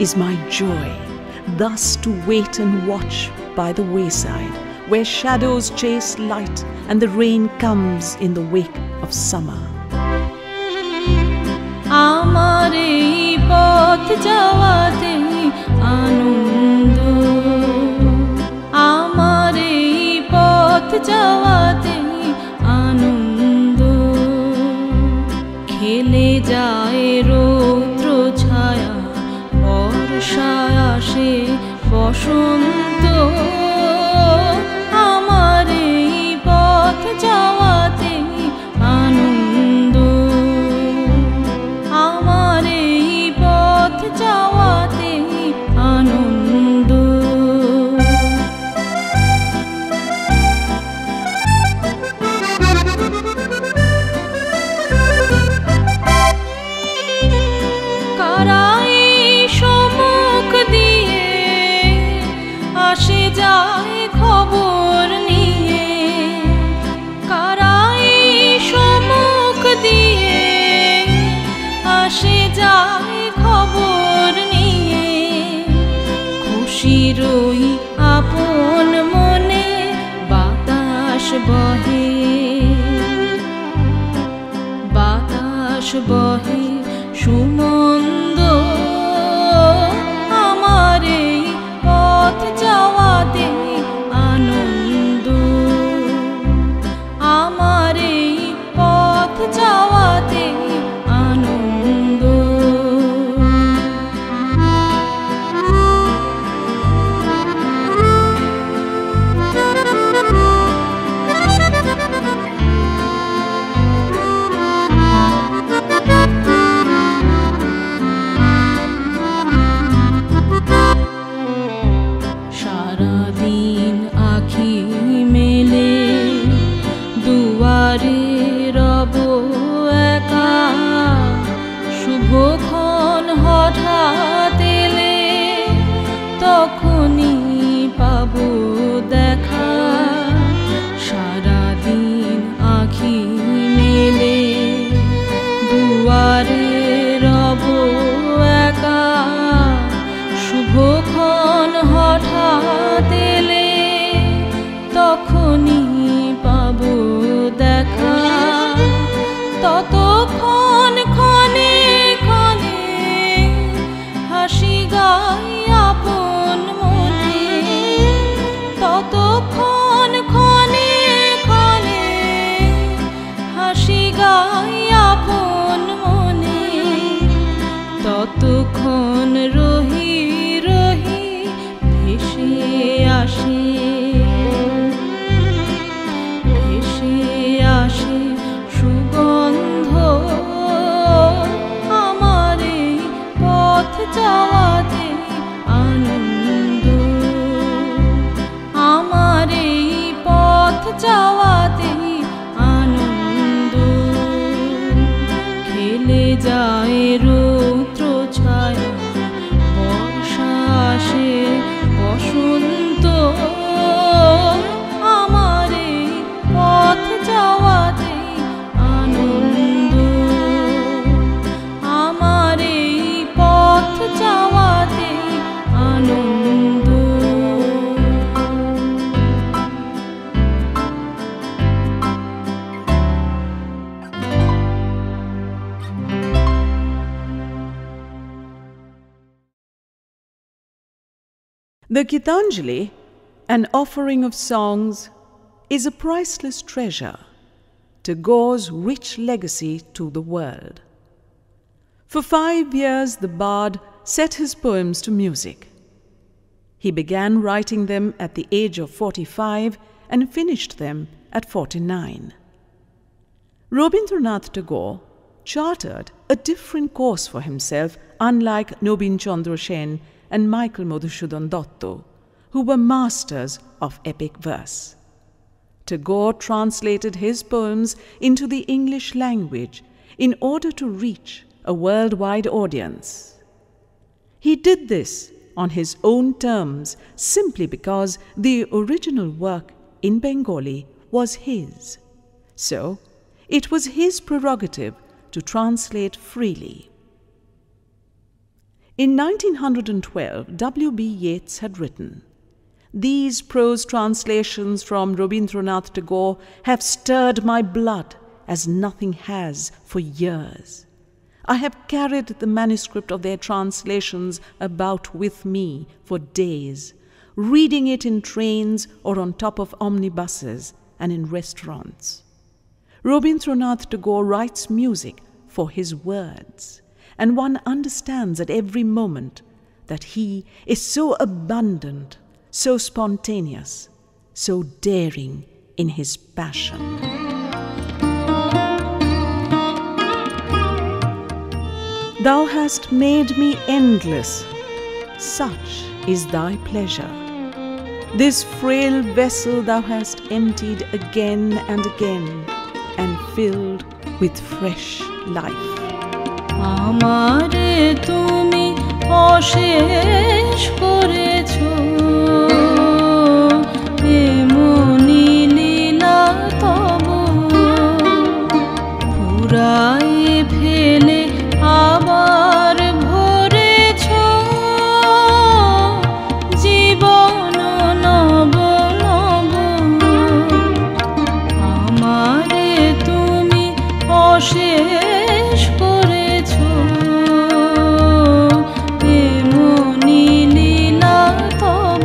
is my joy, thus to wait and watch by the wayside, where shadows chase light and the rain comes in the wake of summer. Amari path jawate anondo, amari path jawate anondo, khele jaye rotro chhaya borsha ashe bosonto. বহে সুমন্দ আমার এই পথ যাওয়াতে আনন্দ, আমার এই পথ যাওয়াতে আনন্দ। ততক্ষণ রহি রহি ভেসে আসে, ভেসে আসে সুগন্ধ আমার এই পথ যাওয়াতে আনন্দ, আমার এই পথ যাওয়াতে আনন্দ। খেলে যায় The Gitanjali, an offering of songs, is a priceless treasure, Tagore's rich legacy to the world. For 5 years, the bard set his poems to music. He began writing them at the age of 45 and finished them at 49. Rabindranath Tagore charted a different course for himself, unlike Nobin Chandroshen and Michael Modushudandotto, who were masters of epic verse. Tagore translated his poems into the English language in order to reach a worldwide audience. He did this on his own terms simply because the original work in Bengali was his. So it was his prerogative to translate freely. In 1912, W.B. Yeats had written, "These prose translations from Rabindranath Tagore have stirred my blood as nothing has for years. I have carried the manuscript of their translations about with me for days, reading it in trains or on top of omnibuses and in restaurants." Rabindranath Tagore writes music for his words, and one understands at every moment that he is so abundant, so spontaneous, so daring in his passion. Thou hast made me endless, such is thy pleasure. This frail vessel thou hast emptied again and again, and filled with fresh life. Amare tumi oshesh korecho, emoni lila tobo purai phele. আমার ভরেছ জীবন নব নব, আমারে তুমি অশেষ করেছ এমনি লীলা তব।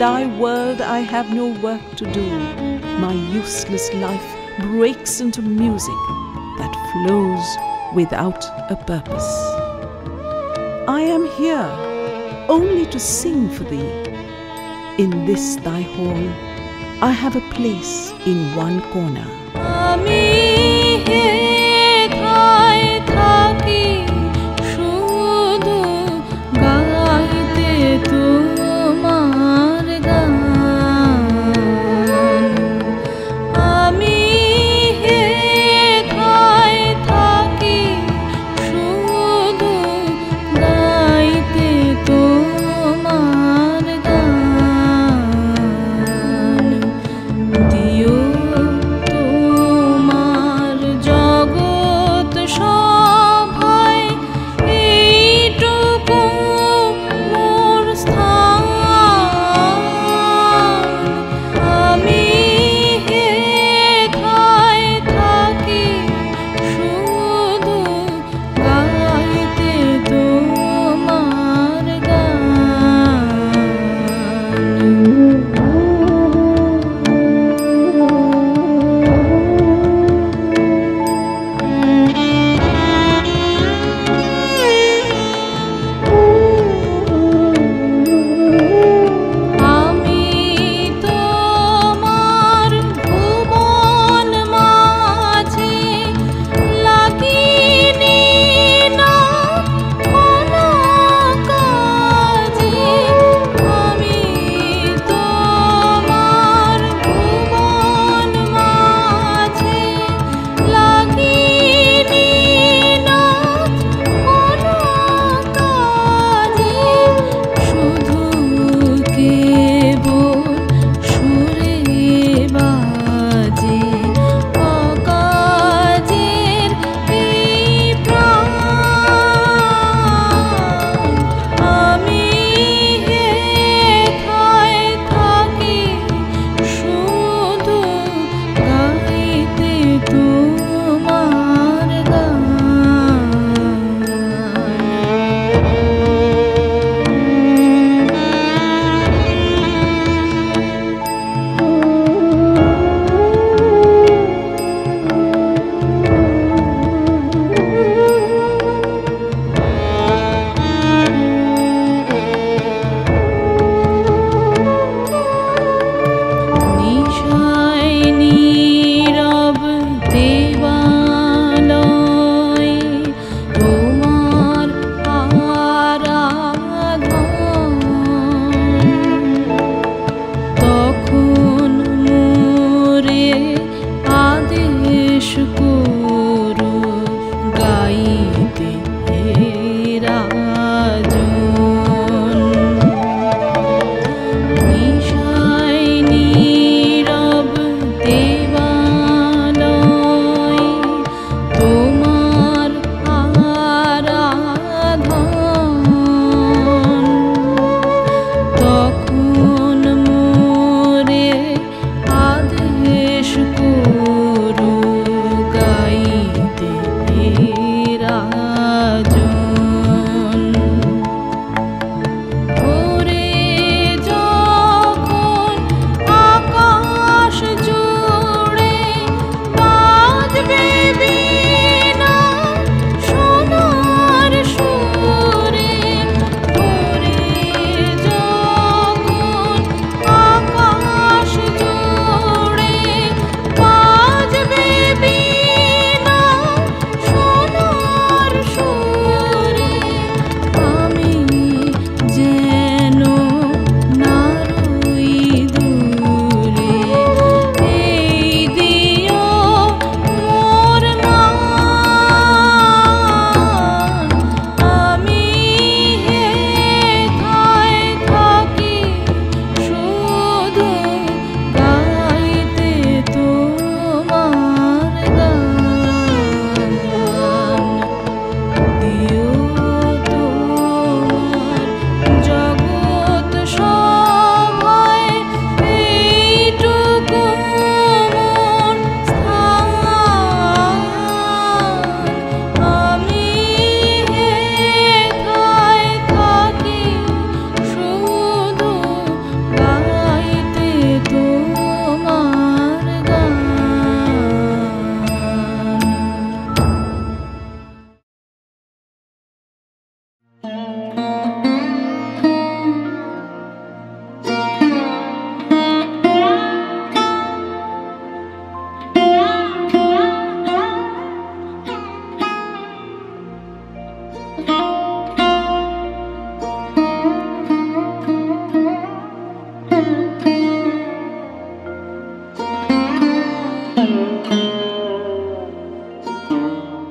thy world I have no work to do. My useless life breaks into music that flows without a purpose. I am here only to sing for thee. In this thy hall, I have a place in one corner. Jog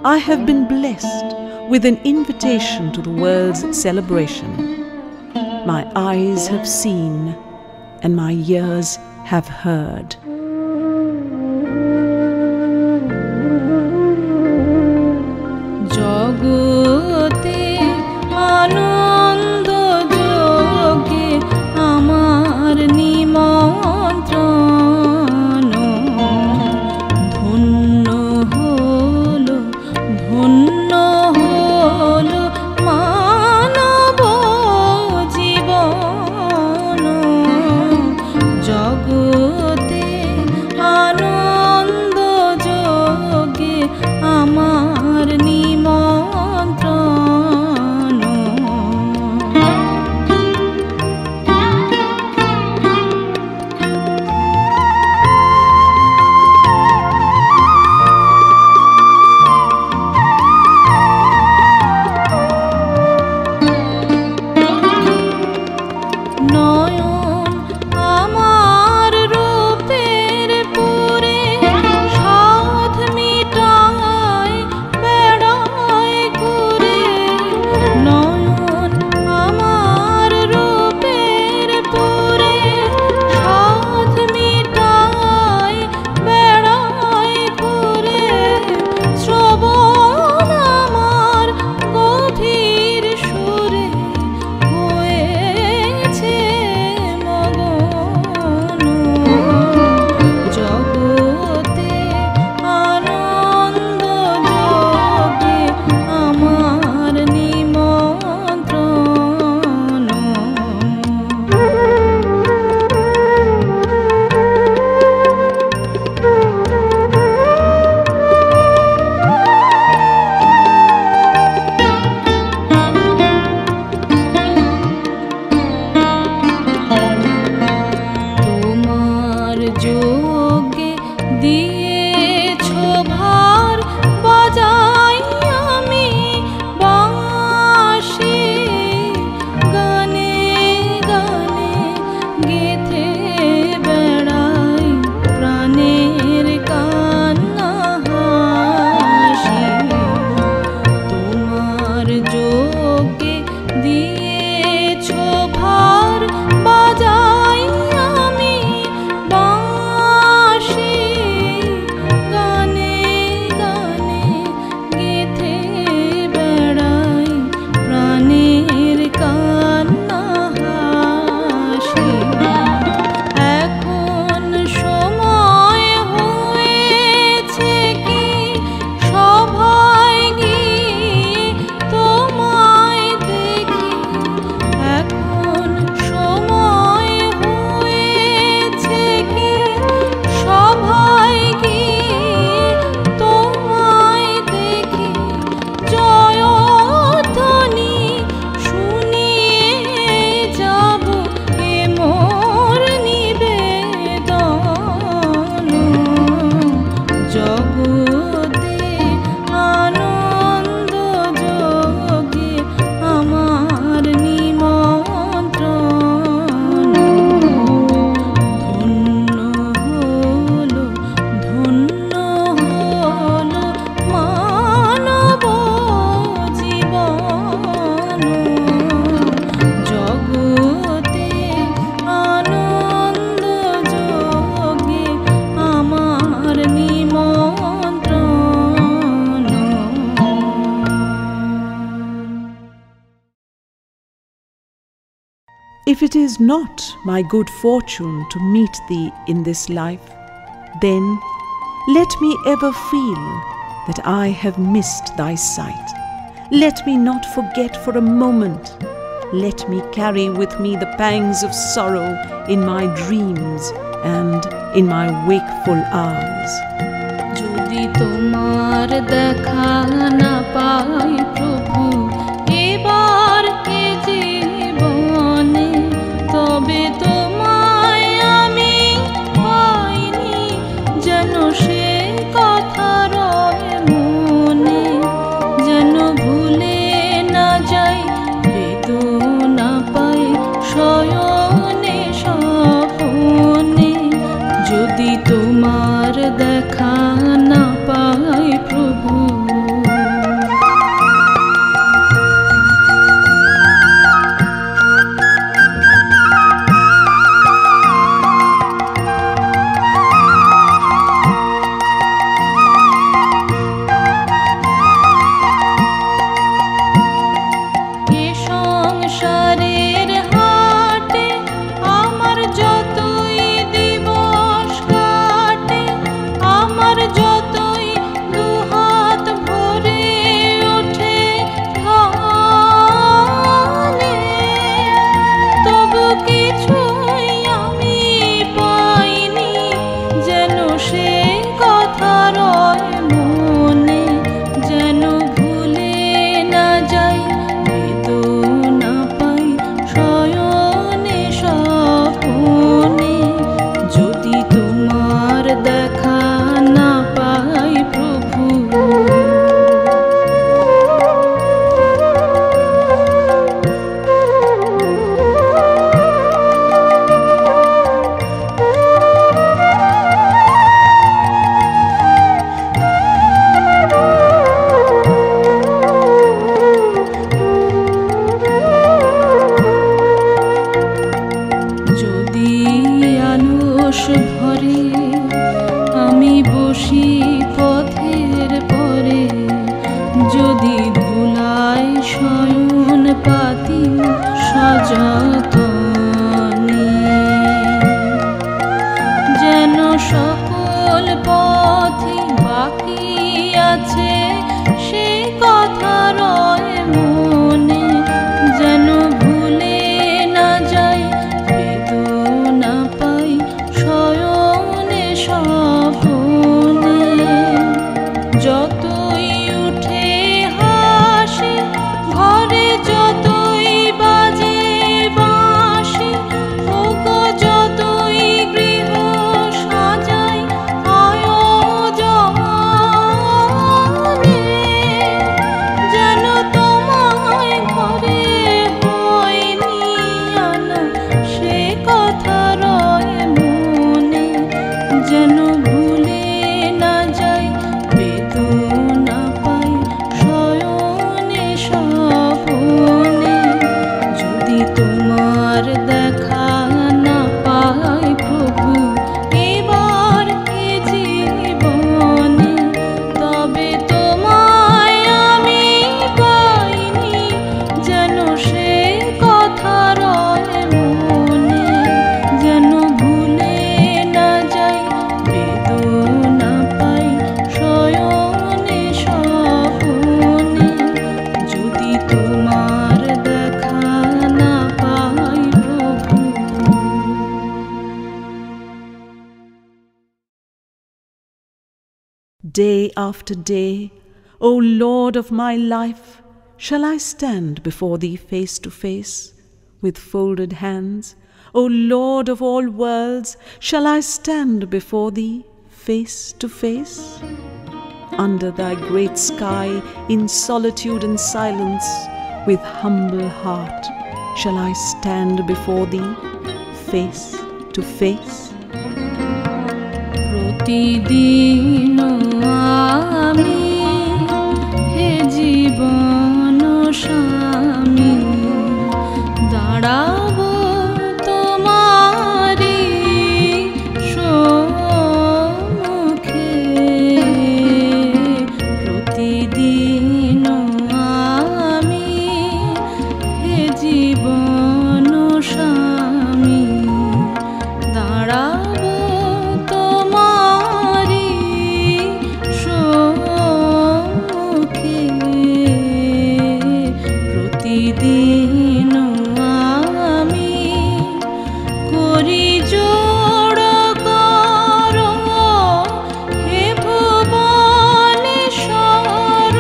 I have been blessed with an invitation to the world's celebration. My eyes have seen and my ears have heard. If it is not my good fortune to meet thee in this life, then let me ever feel that I have missed thy sight. Let me not forget for a moment. Let me carry with me the pangs of sorrow in my dreams and in my wakeful hours. Jodi tomar dekha na pai prabhu ebar ke jibone তবে তোমায় আমি পাইনি যেন সে কথা রয়ে মনে যেন ভুলে না যাই বেদনা পাই শয়নে স্বপনে যদি তোমার দেখা না পাই প্রভু পথে বাকি আছে সেই কথা রয় মনে, যেন ভুলে না যাই, বেদনা পাই শয়নে স্বপনে। যতই উঠে হাসি ঘরে, যতই বাজে বাঁশি, ওগো যতই গৃহ সাজাই আয়োজনে, যেন তোমায় ঘরে হয়নি আনা, সে কথা রয় মনে, যেন ভুলে না যাই, বেদনা পাই শয়নে স্বপনে। যদি তোমার দেখা না পাই প্রভু এবার এ জীবনে, তবে তোমায় আমি পাইনি, যেন সে কথা রয় মনে, যেন ভুলে না যাই, বেদনা পাই শয়নে স্বপনে। যদি তোমার দেখা না পাই প্রভু। Day after day, O Lord of my life, shall I stand before thee face to face with folded hands? O Lord of all worlds, shall I stand before thee face to face? Under thy great sky, in solitude and silence, with humble heart, shall I stand before thee face to face? প্রতিদিন আমি হে জীবন স্বামী দাঁড়াবো তোমারি সম্মুখে। প্রতিদিন আমি হে জীবন স্বামী দাঁড়াবো তোমারি সম্মুখে। প্রতিদিন আমি করি জোড় করো হে ভুবনেশ্বর,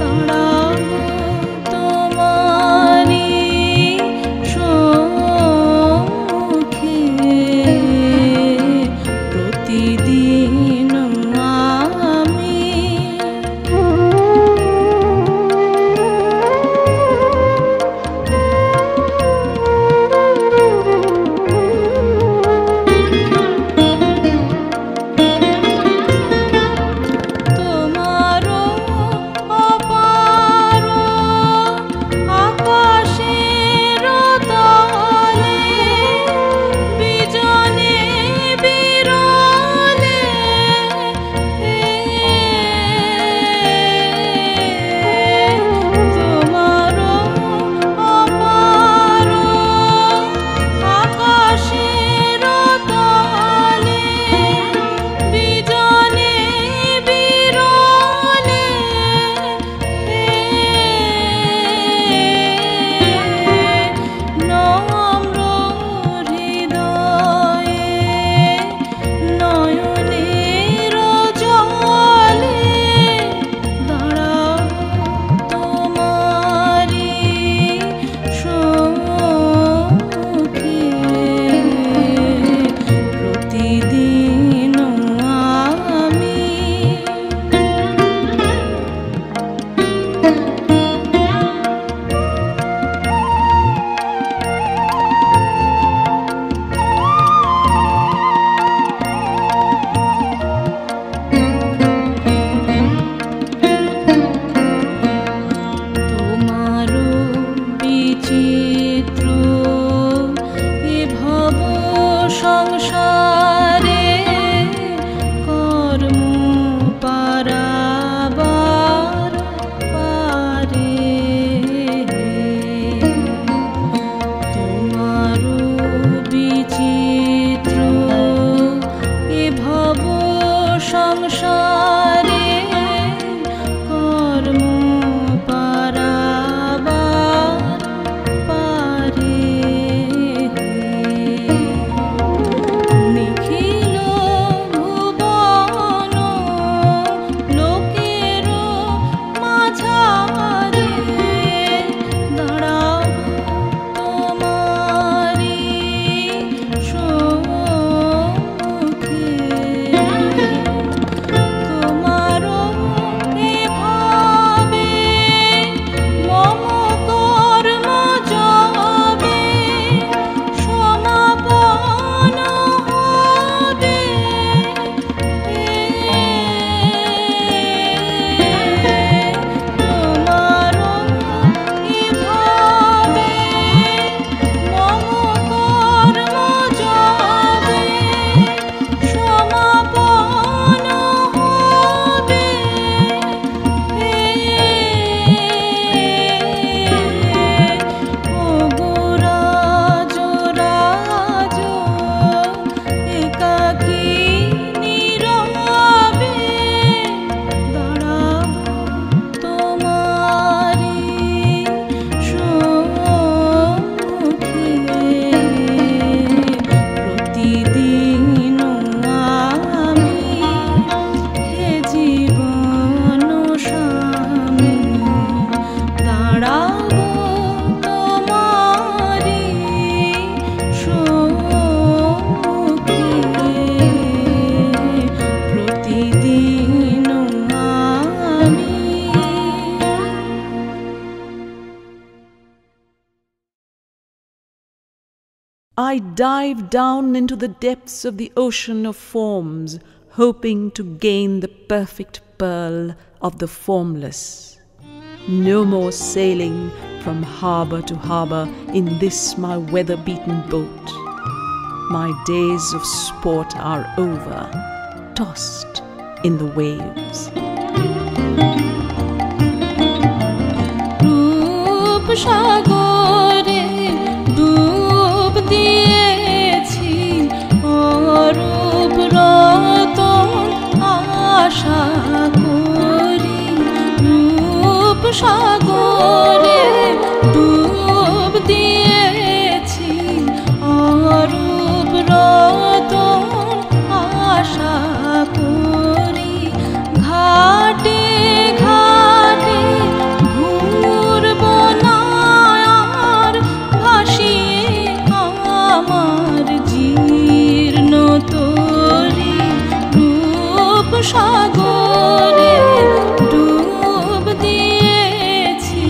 দাঁড়াবো তোমারি সম্মুখে। প্রতিদিন আমি তোমার অপার আকাশের তলে বিজনে বিরলে I dive down into the depths of the ocean of forms, hoping to gain the perfect pearl of the formless. No more sailing from harbour to harbour in this my weather-beaten boat. My days of sport are over, tossed in the waves. দিয়েছি অরূপ রতন আশা করি, রূপ সাগরে ডুব দিয়েছি অরূপ রতন আশা করি, ঘাটে ঘাটে ঘুরব না আর ভাসিয়ে আমার জীর্ণ তরি, রূপ সাগরে ডুব দিয়েছি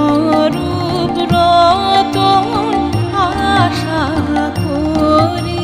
অরূপ রতন আশা করি।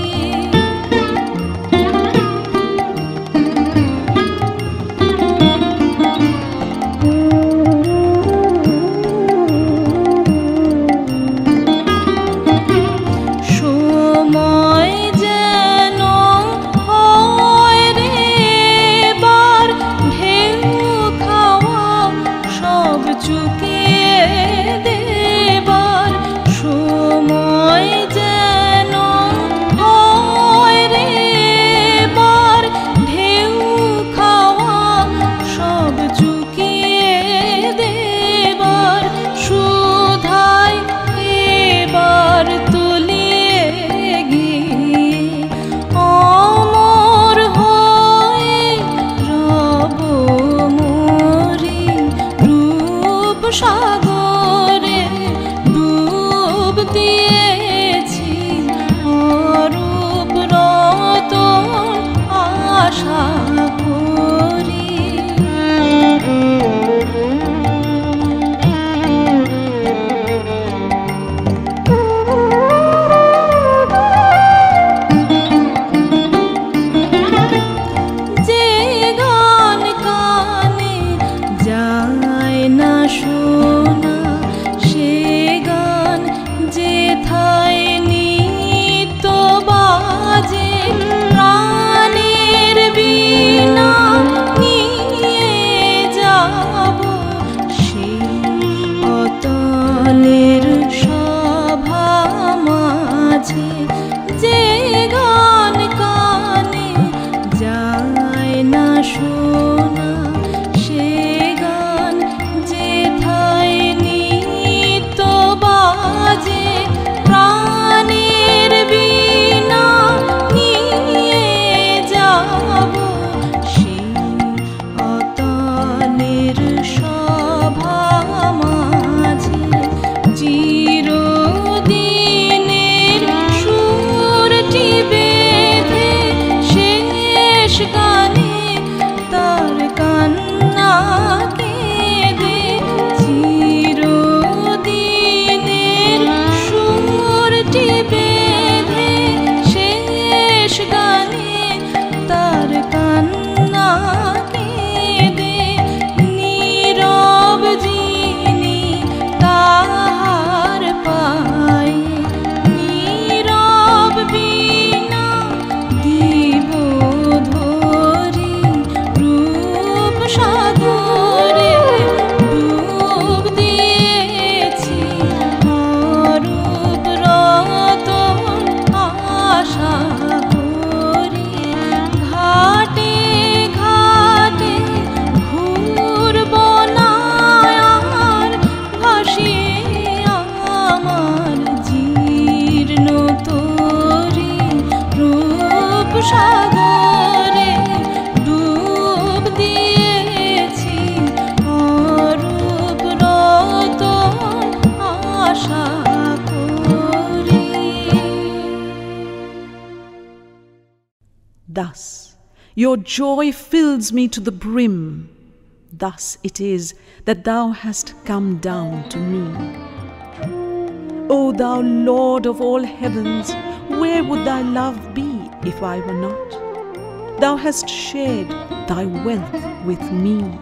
Be Thus, your joy fills me to the brim. Thus it is that thou hast come down to me. O thou Lord of all heavens, where would thy love be if I were not? Thou hast shared thy wealth with me.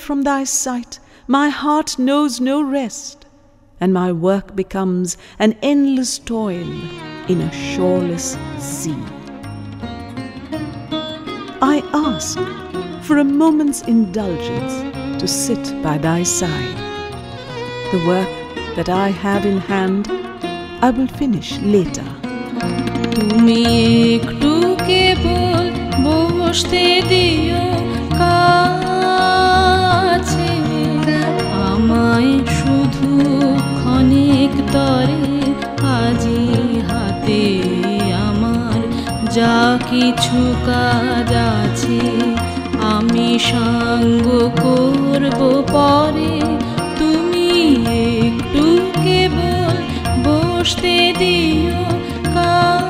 From thy sight, my heart knows no rest, and my work becomes an endless toil in a shoreless sea. I ask for a moment's indulgence to sit by thy side. The work that I have in hand, I will finish later. শুধু ক্ষণিক তরে আজি হাতে আমার যা কিছু কাজ আছে আমি সঙ্গ করব পরে তুমি একটু কেবল বসতে দিও কাছে।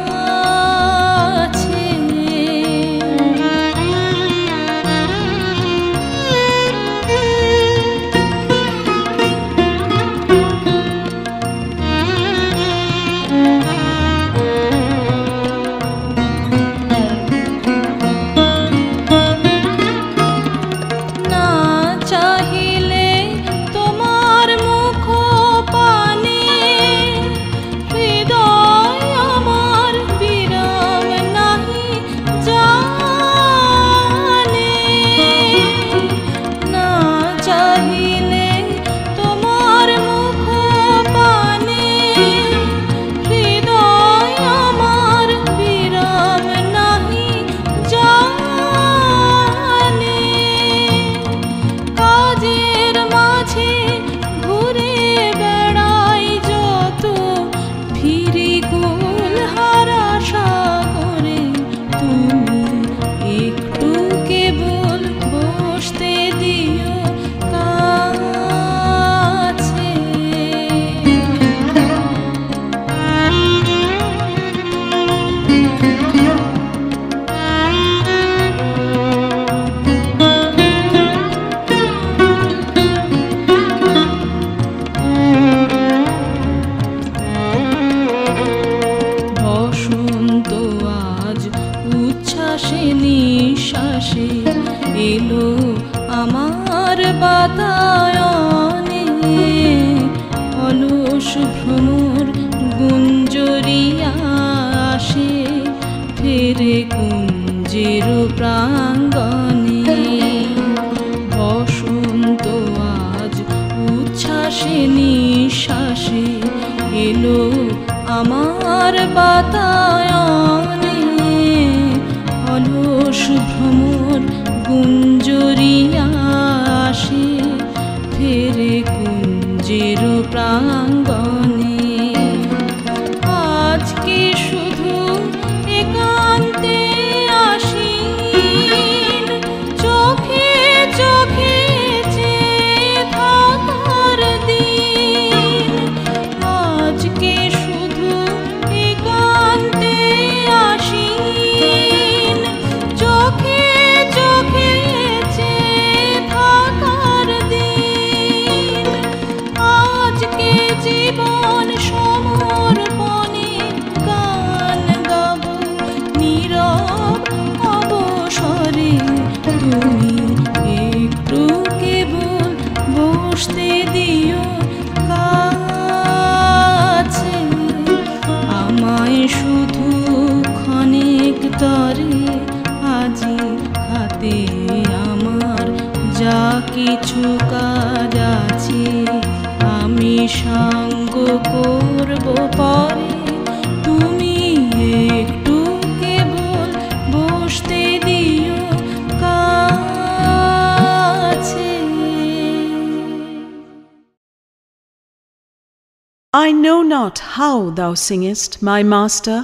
I know not how thou singest, my master.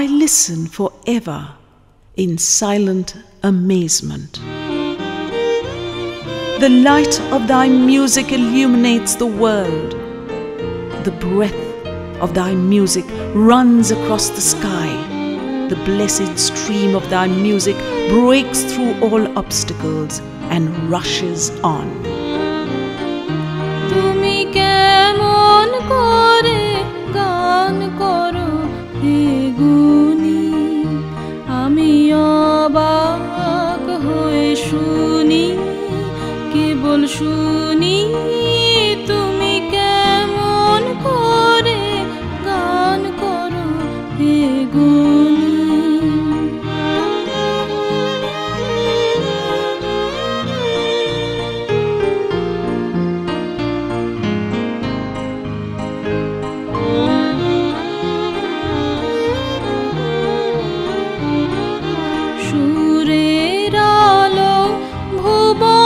I listen forever in silent amazement. The light of thy music illuminates the world. The breath of thy music runs across the sky. The blessed stream of thy music breaks through all obstacles and rushes on. শুনি তুমি কেমন করে গান করো হে গুণী। সুরের আলো ভুবন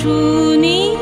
শুনি